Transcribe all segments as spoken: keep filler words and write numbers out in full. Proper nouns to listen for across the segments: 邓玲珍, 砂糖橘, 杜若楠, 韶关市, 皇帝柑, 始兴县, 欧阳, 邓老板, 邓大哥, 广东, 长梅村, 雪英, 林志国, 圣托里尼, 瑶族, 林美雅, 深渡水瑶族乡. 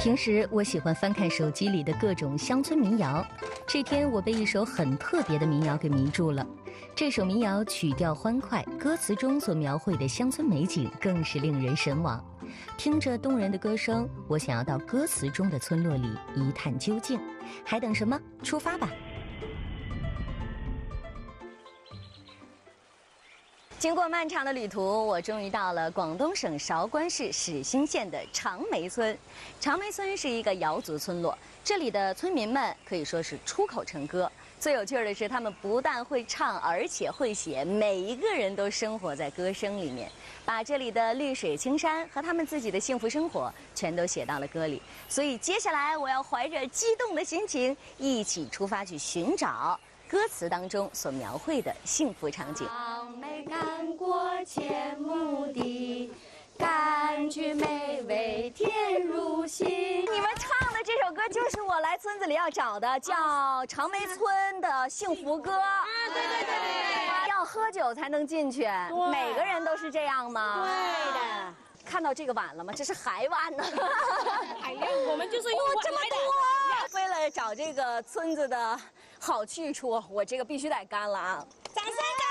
平时我喜欢翻看手机里的各种乡村民谣，这天我被一首很特别的民谣给迷住了。这首民谣曲调欢快，歌词中所描绘的乡村美景更是令人神往。听着动人的歌声，我想要到歌词中的村落里一探究竟。还等什么？出发吧！ 经过漫长的旅途，我终于到了广东省韶关市始兴县的长梅村。长梅村是一个瑶族村落，这里的村民们可以说是出口成歌。最有趣的是，他们不但会唱，而且会写，每一个人都生活在歌声里面，把这里的绿水青山和他们自己的幸福生活全都写到了歌里。所以，接下来我要怀着激动的心情，一起出发去寻找 歌词当中所描绘的幸福场景。没赶过前目的，柑橘美味甜入心。你们唱的这首歌就是我来村子里要找的，叫《长梅村的幸福歌》。啊，对对对对，要喝酒才能进去，每个人都是这样吗？对的。看到这个碗了吗？这是海碗呢。哎呀，我们就是用这么多。为了找这个村子的 好去处，我这个必须得干了啊！掌声，掌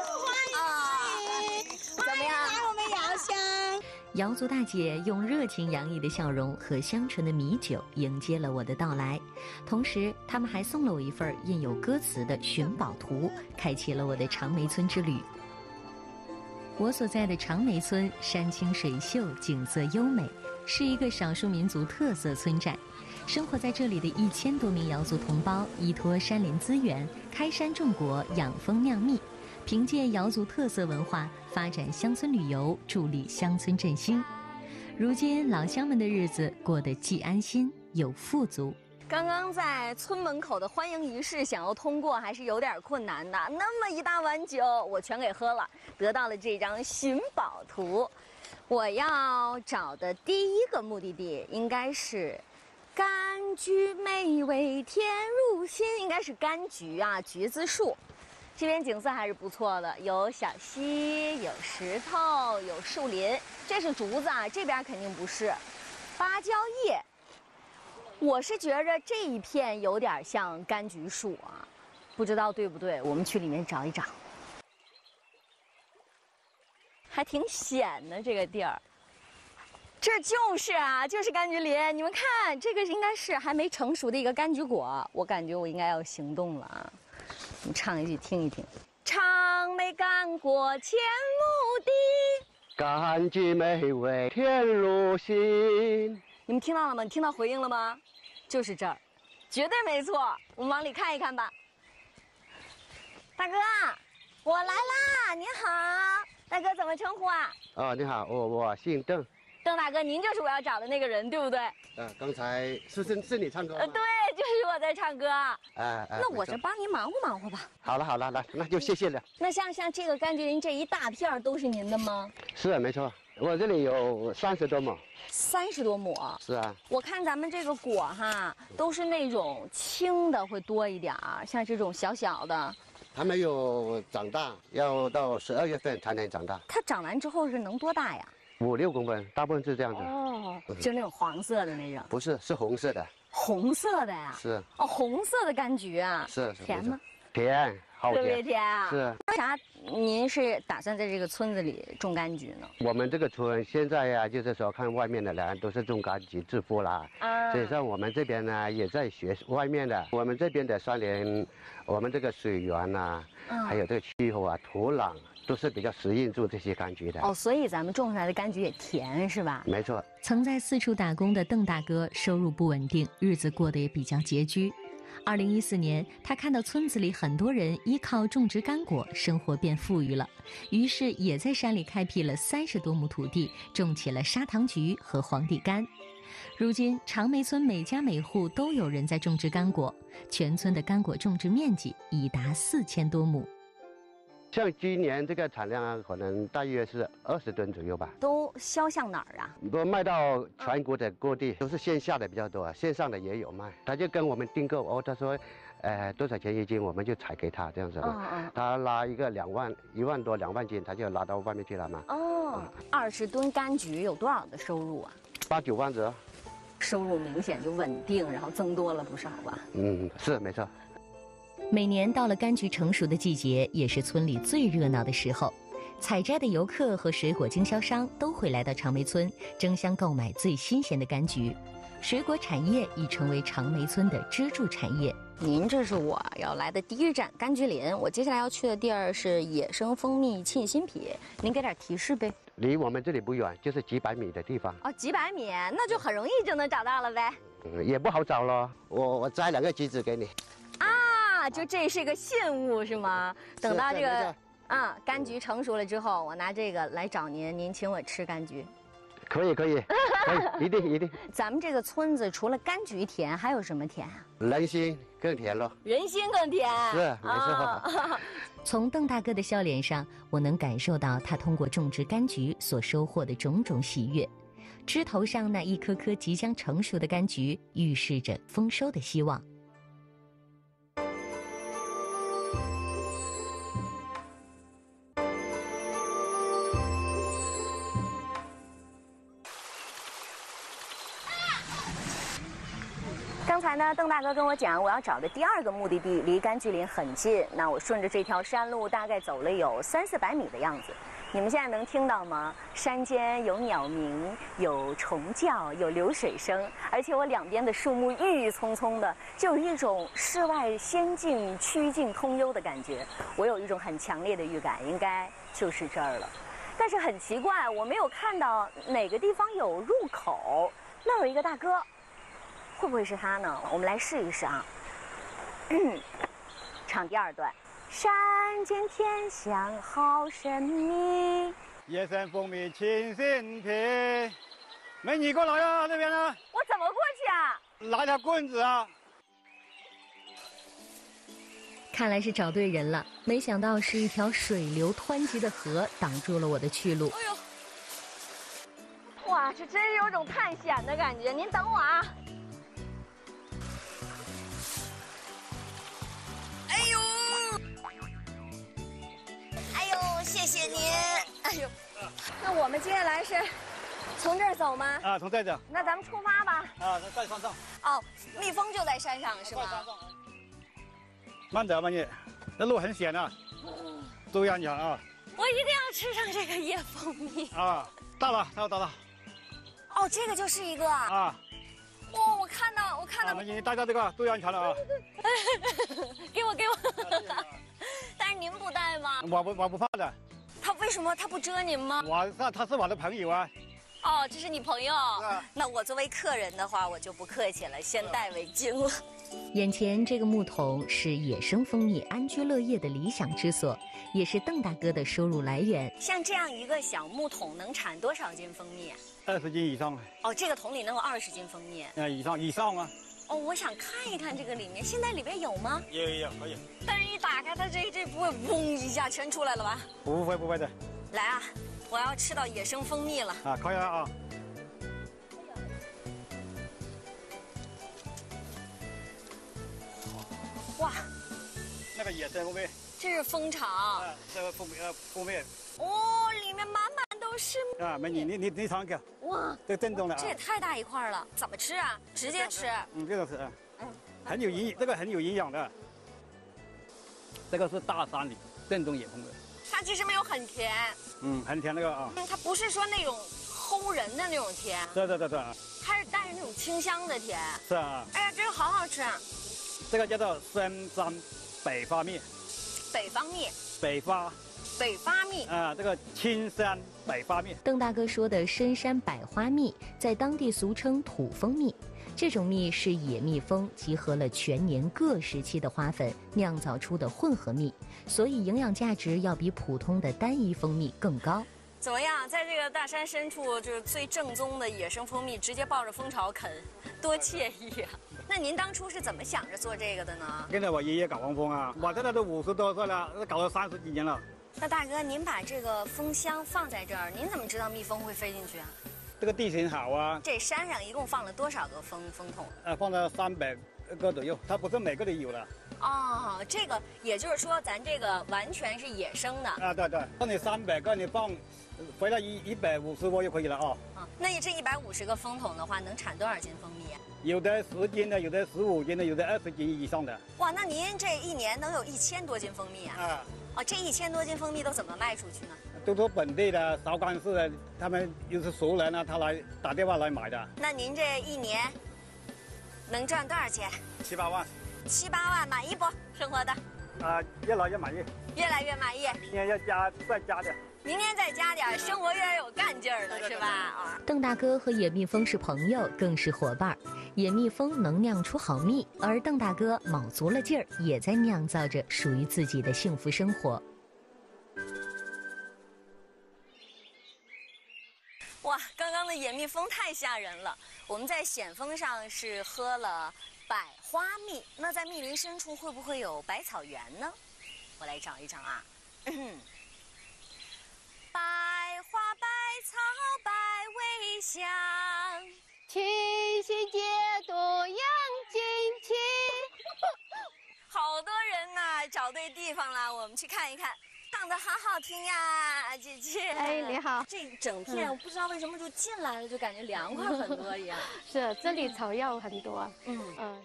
声！欢迎，怎么样？来我们瑶乡。瑶族大姐用热情洋溢的笑容和香醇的米酒迎接了我的到来，同时他们还送了我一份印有歌词的寻宝图，开启了我的长梅村之旅。我所在的长梅村山清水秀，景色优美，是一个少数民族特色村寨。 生活在这里的一千多名瑶族同胞，依托山林资源，开山种果，养蜂酿蜜，凭借瑶族特色文化发展乡村旅游，助力乡村振兴。如今，老乡们的日子过得既安心又富足。刚刚在村门口的欢迎仪式，想要通过还是有点困难的。那么一大碗酒，我全给喝了，得到了这张寻宝图。我要找的第一个目的地应该是 柑橘美味甜入心，应该是柑橘啊，橘子树。这边景色还是不错的，有小溪，有石头，有树林。这是竹子啊，这边肯定不是。芭蕉叶，我是觉着这一片有点像柑橘树啊，不知道对不对？我们去里面找一找。还挺险的这个地儿。 这就是啊，就是柑橘林。你们看，这个应该是还没成熟的一个柑橘果。我感觉我应该要行动了啊！你唱一句听一听。尝梅干果前目的，柑橘美味甜入心。你们听到了吗？你听到回应了吗？就是这儿，绝对没错。我们往里看一看吧。大哥，我来啦！您好，大哥怎么称呼啊？哦，你好，我我姓邓。 邓大哥，您就是我要找的那个人，对不对？嗯、呃，刚才是是是你唱歌吗？呃，对，就是我在唱歌。哎哎、呃，呃、那我这帮您忙活忙活吧。好了好了，来，那就谢谢了。那像像这个柑橘林这一大片都是您的吗？是啊，没错，我这里有三十多亩。三十多亩？是啊。我看咱们这个果哈，都是那种青的会多一点儿，像这种小小的。 它没有长大，要到十二月份才能长大。它长完之后是能多大呀？ 五六公分，大部分是这样子。哦，就那种黄色的那种。不是，是红色的。红色的呀？是。哦，红色的柑橘啊。是。甜吗？甜，好甜。特别甜啊。是。为啥您是打算在这个村子里种柑橘呢？我们这个村现在呀、啊，就是说看外面的人都是种柑橘致富啦。啊。所以说我们这边呢也在学外面的。我们这边的山林，我们这个水源呐、啊，嗯、还有这个气候啊、土壤。 都是比较适应住这些柑橘的哦，所以咱们种出来的柑橘也甜，是吧？没错。曾在四处打工的邓大哥收入不稳定，日子过得也比较拮据。二零一四年，他看到村子里很多人依靠种植柑果，生活变富裕了，于是也在山里开辟了三十多亩土地，种起了砂糖橘和皇帝柑。 如今，长梅村每家每户都有人在种植柑果，全村的柑果种植面积已达四千多亩。 像今年这个产量啊，可能大约是二十吨左右吧。都销向哪儿啊？都卖到全国的各地，都是线下的比较多，线上的也有卖。他就跟我们订购哦，他说，呃，多少钱一斤，我们就采给他这样子。哦哦。他拉一个两万、一万多、两万斤，他就拉到外面去了嘛。哦。二十吨柑橘有多少的收入啊？八九万左右，收入明显就稳定，然后增多了不少吧？嗯，是没错。每年到了柑橘成熟的季节，也是村里最热闹的时候。 采摘的游客和水果经销商都会来到长梅村争相购买最新鲜的柑橘，水果产业已成为长梅村的支柱产业。您这是我要来的第一站柑橘林，我接下来要去的地儿是野生蜂蜜沁心脾，您给点提示呗？离我们这里不远，就是几百米的地方。哦，几百米，那就很容易就能找到了呗。嗯，也不好找咯。我我摘两个橘子给你。啊，就这是个信物是吗？等到这个。 啊，柑橘成熟了之后，我拿这个来找您，您请我吃柑橘，可以可以，可以一定一定。咱们这个村子除了柑橘甜，还有什么甜啊？人心更甜了，人心更甜，是没错。啊、从邓大哥的笑脸上，我能感受到他通过种植柑橘所收获的种种喜悦。枝头上那一颗颗即将成熟的柑橘，预示着丰收的希望。 刚才呢，邓大哥跟我讲，我要找的第二个目的地离柑橘林很近。那我顺着这条山路，大概走了有三四百米的样子。你们现在能听到吗？山间有鸟鸣，有虫叫，有流水声，而且我两边的树木郁郁葱葱的，就有一种世外仙境、曲径通幽的感觉。我有一种很强烈的预感，应该就是这儿了。但是很奇怪，我没有看到哪个地方有入口。那有一个大哥。 会不会是它呢？我们来试一试啊。唱第二段：山间天香好神秘，野生蜂蜜沁心脾。美女，给我来啊，那边呢？我怎么过去啊？拿条棍子啊！看来是找对人了，没想到是一条水流湍急的河挡住了我的去路。哎呦！哇，这真有种探险的感觉。您等我啊。 谢谢您。哎呦，那我们接下来是从这儿走吗？啊，从这儿走。那咱们出发吧。啊，那在山上。哦，蜜蜂就在山上是吧？在山上。慢走，慢走，那路很险啊，注意安全啊。我一定要吃上这个野蜂蜜。啊，到了，到了，到了。哦，这个就是一个。啊。哇，我看到，我看到。我们已经带到这个，注意安全了啊。给我，给我。 但是您不带吗？我不，我不怕的。他为什么他不蛰您吗？我那他是我的朋友啊。哦，这是你朋友。啊、那我作为客人的话，我就不客气了，先戴围巾了。眼前这个木桶是野生蜂蜜安居乐业的理想之所，也是邓大哥的收入来源。像这样一个小木桶能产多少斤蜂蜜啊？二十斤以上。哦，这个桶里能有二十斤蜂蜜。那、啊、以上以上啊。 哦，我想看一看这个里面，现在里边有吗？有有有，可以。但是一打开它这这不会嗡一下全出来了吧？不会不会的。来啊，我要吃到野生蜂蜜了。啊，可以了啊。哇，那个野生蜂蜜。这是蜂场。啊，这个蜂蜜呃蜂蜜。哦，里面满满都是。啊，美女，你你你尝一个。 哇，这震动了、啊！这也太大一块了，怎么吃啊？直接吃？嗯，这个吃，嗯，很有营，这个很有营养的。这个是大山里震动野蜂的。它其实没有很甜。嗯，很甜那个啊。嗯，它不是说那种齁人的那种甜。对对对对。它是带着那种清香的甜。是啊。哎呀，这个好好吃啊！这个叫做深山北发蜜。北方蜜。北发。 北发蜜啊，这个青山百花蜜。邓大哥说的深山百花蜜，在当地俗称土蜂蜜。这种蜜是野蜜蜂集合了全年各时期的花粉酿造出的混合蜜，所以营养价值要比普通的单一蜂蜜更高。怎么样，在这个大山深处，就是最正宗的野生蜂蜜，直接抱着蜂巢啃，多惬意啊！那您当初是怎么想着做这个的呢？跟着我爷爷搞黄蜂啊，我现在都五十多岁了，搞了三十几年了。 那大哥，您把这个蜂箱放在这儿，您怎么知道蜜蜂会飞进去啊？这个地形好啊。这山上一共放了多少个蜂蜂桶？呃，放了三百个左右，它不是每个都有了。哦，这个也就是说，咱这个完全是野生的啊，对对，让你三百个，你放回来一一百五十窝就可以了啊。啊，那这一百五十个蜂桶的话，能产多少斤蜂蜜啊？有的十斤的，有的十五斤的，有的二十斤以上的。哇，那您这一年能有一千多斤蜂蜜啊？啊，哦，这一千多斤蜂蜜都怎么卖出去呢？ 都是本地的韶关市的，他们又是熟人啊，他来打电话来买的。那您这一年能赚多少钱？七八万。七八万满意不？生活的？啊、呃，越来越满意。越来越满意。明年要加再加点。明年再加点，生活越来越有干劲儿了，是吧？啊。邓大哥和野蜜蜂是朋友，更是伙伴。野蜜蜂能酿出好蜜，而邓大哥卯足了劲儿，也在酿造着属于自己的幸福生活。 哇，刚刚的野蜜蜂太吓人了！我们在险峰上是喝了百花蜜，那在密林深处会不会有百草园呢？我来找一找啊。嗯、百花百草百味香，七夕节多养锦旗。好多人呐、啊，找对地方了，我们去看一看。 唱的好好听呀，姐姐。哎，你好。这整片我不知道为什么就进来了，就感觉凉快很多一样。是，这里草药很多。嗯嗯。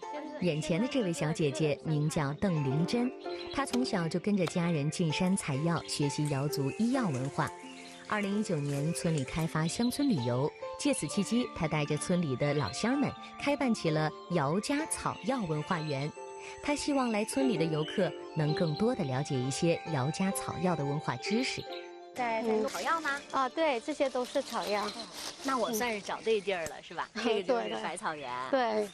眼前的这位小姐姐名叫邓玲珍，她从小就跟着家人进山采药，学习瑶族医药文化。二零一九年，村里开发乡村旅游，借此契机，她带着村里的老乡们开办起了姚家草药文化园。 他希望来村里的游客能更多的了解一些姚家草药的文化知识。在山草药吗？啊、哦，对，这些都是草药。嗯、那我算是找对地儿了，嗯、是吧？这个就是百草园。对，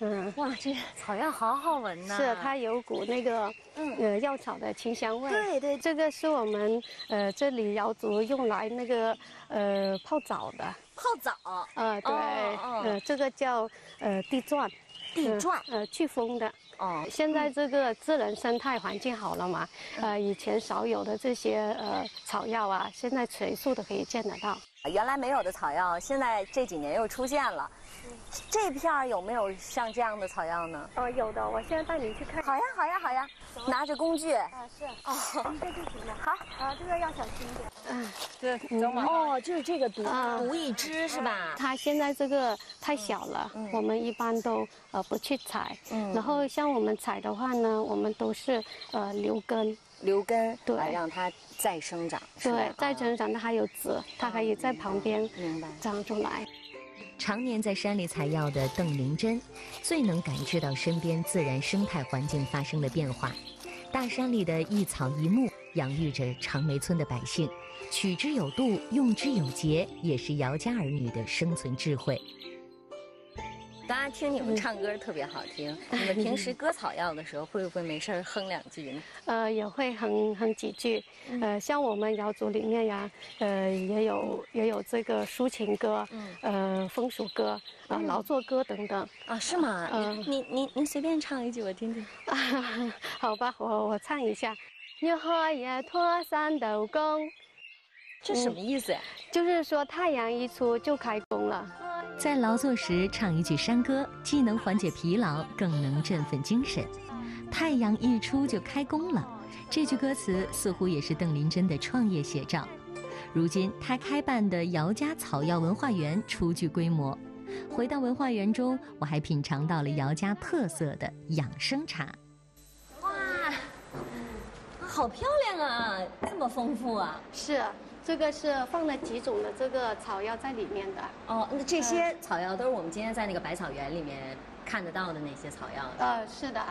嗯，哇，这草药好好闻呐、啊。是，它有股那个呃药草的清香味。对对，这个是我们呃这里瑶族用来那个呃泡澡的。泡澡？呃，对，哦哦、呃，这个叫呃地钻。 地转、嗯、呃，去风的哦。现在这个自然生态环境好了嘛，嗯、呃，以前少有的这些呃草药啊，现在随处都可以见得到。原来没有的草药，现在这几年又出现了。嗯、这片儿有没有像这样的草药呢？哦，有的，我现在带你去看。好呀，好呀，好呀，拿着工具。啊，是。哦，这就行了。好。啊，这个要小心一点。嗯，对，走嘛。哦，就是这个毒毒一支是吧？它现在这个太小了，我们一般都呃不去采。嗯。然后像我们采的话呢，我们都是呃留根。留根。对。让它再生长。对，再生长，它还有籽，它可以在旁边长出来。 常年在山里采药的邓玲珍，最能感知到身边自然生态环境发生的变化。大山里的一草一木，养育着长梅村的百姓，取之有度，用之有节，也是姚家儿女的生存智慧。大家听你们唱歌特别好听，嗯、你们平时割草药的时候，会不会没事哼两句呢？呃，也会哼哼几句。呃，像我们瑶族里面呀，呃，也有也有这个抒情歌，嗯、呃，风俗歌。 啊，劳作歌等等啊，是吗？嗯，您您您随便唱一句我听听。啊，好吧，我我唱一下。日后也脱三斗工，这什么意思呀？就是说太阳一出就开工了。在劳作时唱一句山歌，既能缓解疲劳，更能振奋精神。太阳一出就开工了，这句歌词似乎也是邓林珍的创业写照。如今他开办的姚家草药文化园初具规模。 回到文化园中，我还品尝到了姚家特色的养生茶。哇，好漂亮啊！这么丰富啊！是，这个是放了几种的这个草药在里面的。哦，那这些草药都是我们今天在那个百草园里面看得到的那些草药。呃，是的。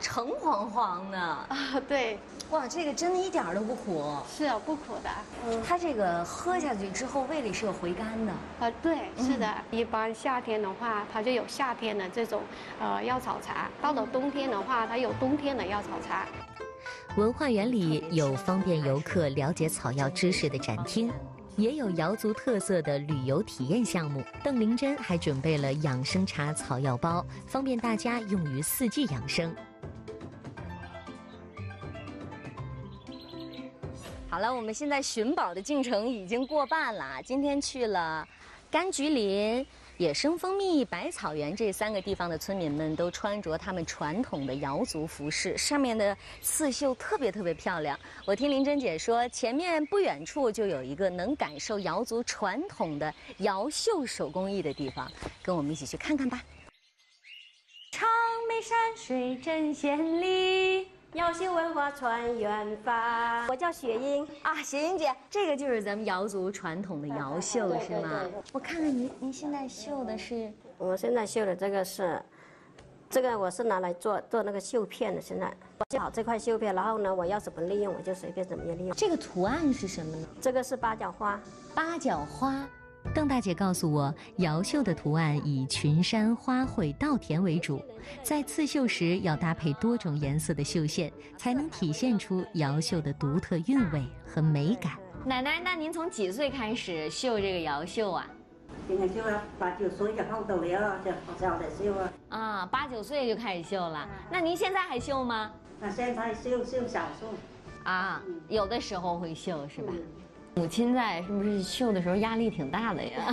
橙黄黄的啊，对，哇，这个真的一点都不苦，是啊，不苦的。嗯，它这个喝下去之后，胃里是有回甘的。啊，对，是的。嗯、一般夏天的话，它就有夏天的这种呃药草茶；到了冬天的话，它有冬天的药草茶。文化园里有方便游客了解草药知识的展厅。 也有瑶族特色的旅游体验项目。邓玲珍还准备了养生茶草药包，方便大家用于四季养生。好了，我们现在寻宝的进程已经过半了。今天去了柑橘林、野生蜂蜜、百草园这三个地方的村民们都穿着他们传统的瑶族服饰，上面的刺绣特别特别漂亮。我听林珍姐说，前面不远处就有一个能感受瑶族传统的瑶绣手工艺的地方，跟我们一起去看看吧。长眉山水正涧里。 瑶绣文化传远方。我叫雪英啊，雪英姐，这个就是咱们瑶族传统的瑶绣是吗？我看看您，您现在绣的是？我现在绣的这个是，这个我是拿来做做那个绣片的。现在我绣好这块绣片，然后呢，我要怎么利用我就随便怎么样利用。这个图案是什么呢？这个是八角花。八角花。 邓大姐告诉我，瑶绣的图案以群山、花卉、稻田为主，在刺绣时要搭配多种颜色的绣线，才能体现出瑶绣的独特韵味和美感。奶奶，那您从几岁开始绣这个瑶绣啊？今天绣了八九岁以后都没了，就好在绣啊。啊，八九岁就开始绣了，那您现在还绣吗？那现在绣绣少数。啊，有的时候会绣是吧？嗯 母亲在是不是绣的时候压力挺大的呀？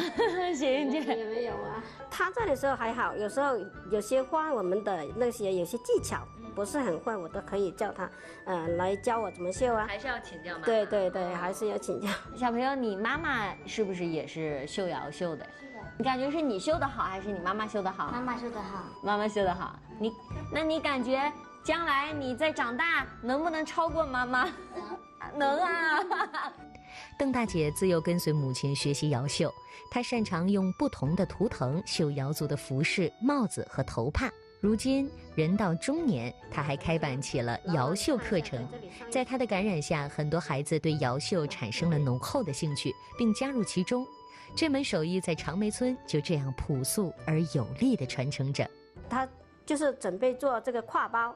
雪英姐也没有啊，她在的时候还好，有时候有些花我们的那些有些技巧不是很会，我都可以叫她，呃，来教我怎么绣啊。还是要请教妈妈。对对对，还是要请教。小朋友，你妈妈是不是也是绣瑶绣的？是的。你感觉是你绣的好，还是你妈妈绣的好？妈妈绣的好。妈妈绣的好。你，那你感觉将来你再长大能不能超过妈妈？能啊。 邓大姐自幼跟随母亲学习瑶绣，她擅长用不同的图腾绣瑶族的服饰、帽子和头帕。如今人到中年，她还开办起了瑶绣课程。在她的感染下，很多孩子对瑶绣产生了浓厚的兴趣，并加入其中。这门手艺在长梅村就这样朴素而有力地传承着。她就是准备做这个挎包。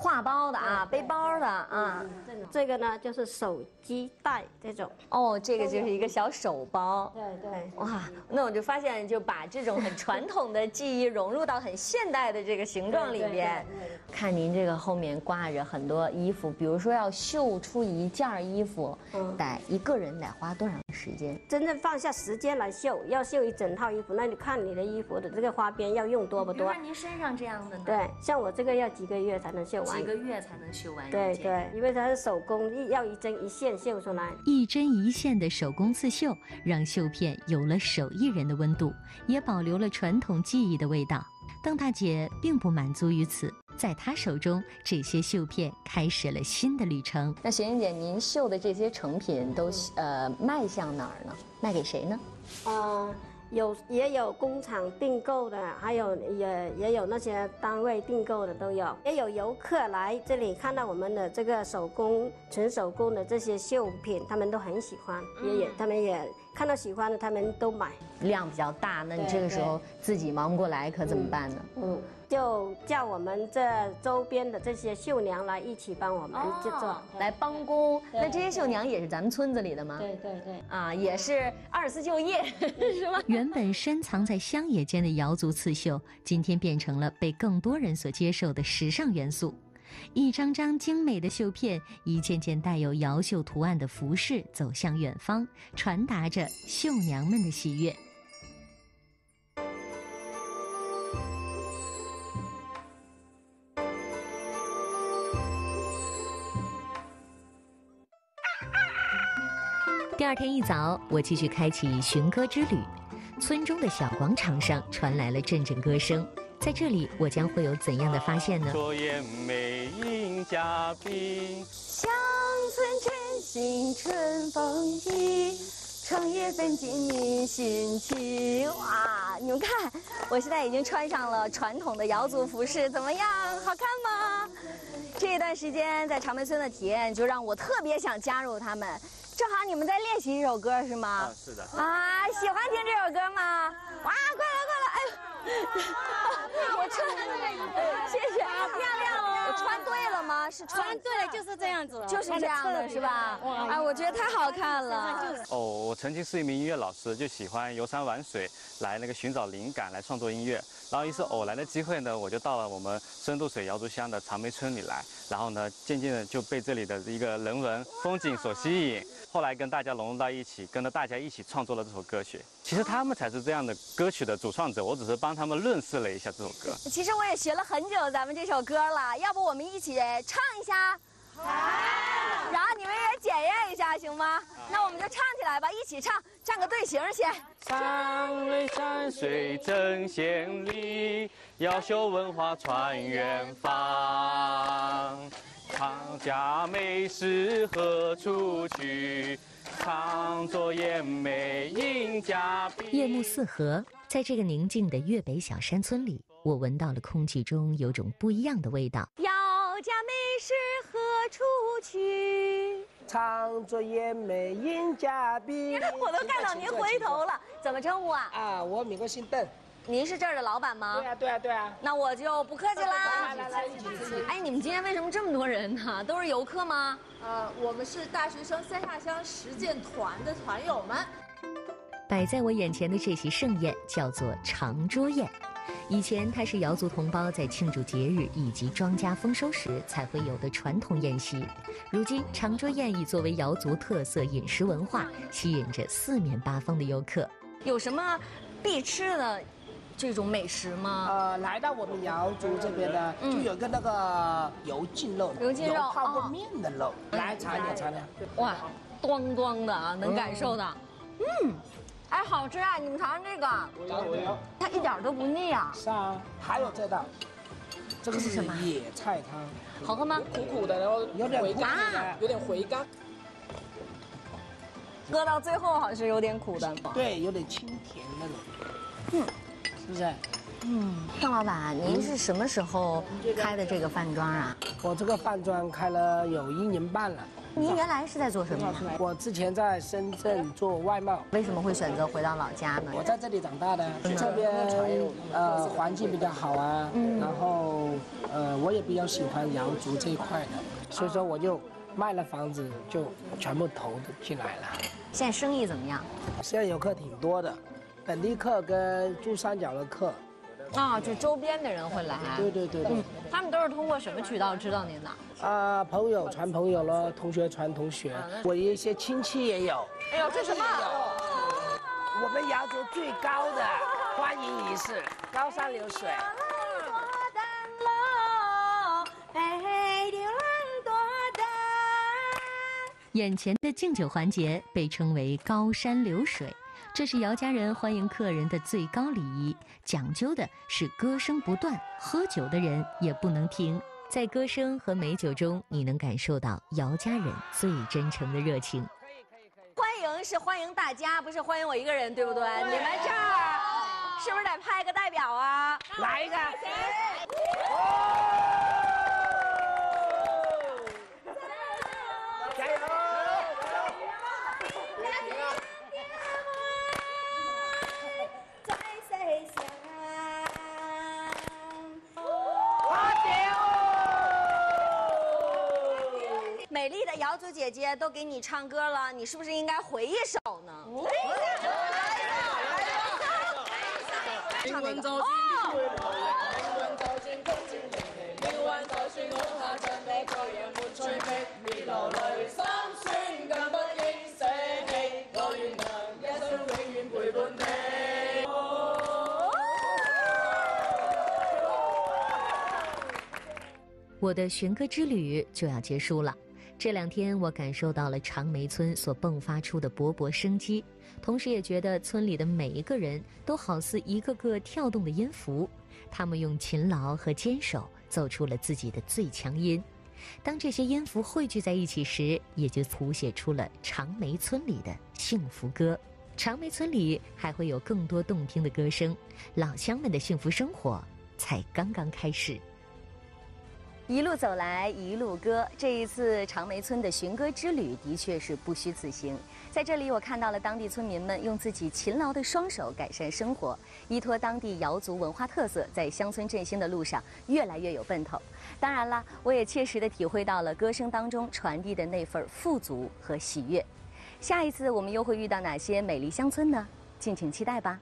挎包的啊，背包的啊，这个呢就是手机袋这种。哦，这个就是一个小手包。对对。哇，那我就发现，就把这种很传统的技艺融入到很现代的这个形状里边。看您这个后面挂着很多衣服，比如说要绣出一件衣服，得一个人得花多长时间？真正放下时间来绣，要绣一整套衣服，那你看你的衣服的这个花边要用多不多？看您身上这样的呢？对，像我这个要几个月才能绣完。 几个月才能绣完一件，对对，因为它是手工，要一针一线绣出来。一针一线的手工刺绣，让绣片有了手艺人的温度，也保留了传统技艺的味道。邓大姐并不满足于此，在她手中，这些绣片开始了新的旅程。那雪英姐，您绣的这些成品都、嗯、呃卖向哪儿呢？卖给谁呢？嗯、呃。 有也有工厂订购的，还有也也有那些单位订购的都有，也有游客来这里看到我们的这个手工纯手工的这些绣品，他们都很喜欢，也也他们也看到喜欢的，他们都买。量比较大，那你这个时候自己忙不过来，可怎么办呢？嗯。嗯 就叫我们这周边的这些绣娘来一起帮我们制作，哦、来帮工。那这些绣娘也是咱们村子里的吗？对对对。啊，也是二次就业，是吗？原本深藏在乡野间的瑶族刺绣，今天变成了被更多人所接受的时尚元素。一张张精美的绣片，一件件带有瑶绣图案的服饰走向远方，传达着绣娘们的喜悦。 第二天一早，我继续开启寻歌之旅。村中的小广场上传来了阵阵歌声，在这里我将会有怎样的发现呢？昨夜美饮佳宾，乡村振兴春风意，长夜奔进你心情。哇，你们看，我现在已经穿上了传统的瑶族服饰，怎么样？好看吗？这段时间在长梅村的体验，就让我特别想加入他们。 正好你们在练习一首歌是吗？啊，是的。啊，喜欢听这首歌吗？哇，快来快来！哎，我穿的这个衣服，谢谢，好漂亮哦！我穿对了吗？是穿对了，就是这样子，就是这样的是吧？哎，我觉得太好看了。哦，我曾经是一名音乐老师，就喜欢游山玩水，来那个寻找灵感，来创作音乐。然后一次偶然的机会呢，我就到了我们深渡水瑶族乡的长梅村里来，然后呢，渐渐的就被这里的一个人文风景所吸引。后来跟大家融入到一起，跟着大家一起创作了这首歌曲。其实他们才是这样的歌曲的主创者，我只是帮他们润饰了一下这首歌。其实我也学了很久咱们这首歌了，要不我们一起唱一下？好。然后你们也检验一下，行吗？那我们就唱起来吧，一起唱，站个队形先。长梅山水正显丽，瑶绣文化传远方。长家美食何处去？唱作燕美映佳滨。夜幕四合，在这个宁静的粤北小山村里，我闻到了空气中有种不一样的味道。瑶家美食何处去？唱作燕美映佳滨。我都看到您回头了，怎么称呼啊？啊，我美国姓邓。 您是这儿的老板吗？对呀、啊，对呀、啊，对呀、啊。那我就不客气啦。来来来，哎，你们今天为什么这么多人呢？都是游客吗？呃，我们是大学生三下乡实践团的团友们。摆在我眼前的这席盛宴叫做长桌宴，以前它是瑶族同胞在庆祝节日以及庄稼丰收时才会有的传统宴席。如今，长桌宴已作为瑶族特色饮食文化，吸引着四面八方的游客。有什么必吃的？ 这种美食吗？呃，来到我们瑶族这边呢，嗯、就有个那个油浸肉，油浸肉泡过面的肉，哦、来尝一点，尝一点。哇，咣咣的啊，能感受的。嗯，哎，好吃啊！你们尝尝这个，它一点都不腻啊。是啊，还有这道，这个是什么？野菜汤，好喝吗？苦苦的，然后有点回甘，啊、有点回甘。 喝到最后好像是有点苦的，对，有点清甜那种，嗯，是不是？嗯，邓老板，您是什么时候开的这个饭庄啊？我这个饭庄开了有一年半了。您原来是在做什么呀？我之前在深圳做外贸。为什么会选择回到老家呢？我在这里长大的，这边呃环境比较好啊，嗯、然后呃我也比较喜欢瑶族这一块的，所以说我就。 卖了房子就全部投进来了。现在生意怎么样？现在游客挺多的，本地客跟珠三角的客，啊，就周边的人会来。对对对对。嗯，他们都是通过什么渠道知道您的？啊，朋友传朋友咯，同学传同学，我一些亲戚也有。哎呦，这什么？我们瑶族最高的欢迎仪式，高山流水。 眼前的敬酒环节被称为高山流水，这是姚家人欢迎客人的最高礼仪，讲究的是歌声不断，喝酒的人也不能停。在歌声和美酒中，你能感受到姚家人最真诚的热情。欢迎是欢迎大家，不是欢迎我一个人，对不对？你们这儿是不是得派个代表啊？来一个。哦 美丽的瑶族姐姐都给你唱歌了，你是不是应该回一首呢？唱那个。哦。 我的寻歌之旅就要结束了。这两天，我感受到了长梅村所迸发出的勃勃生机，同时也觉得村里的每一个人都好似一个个跳动的音符，他们用勤劳和坚守奏出了自己的最强音。当这些音符汇聚在一起时，也就谱写出了长梅村里的幸福歌。长梅村里还会有更多动听的歌声，老乡们的幸福生活才刚刚开始。一路走来，一路歌。这一次长梅村的寻歌之旅的确是不虚此行。在这里，我看到了当地村民们用自己勤劳的双手改善生活，依托当地瑶族文化特色，在乡村振兴的路上越来越有奔头。当然了，我也切实地体会到了歌声当中传递的那份富足和喜悦。下一次我们又会遇到哪些美丽乡村呢？敬请期待吧。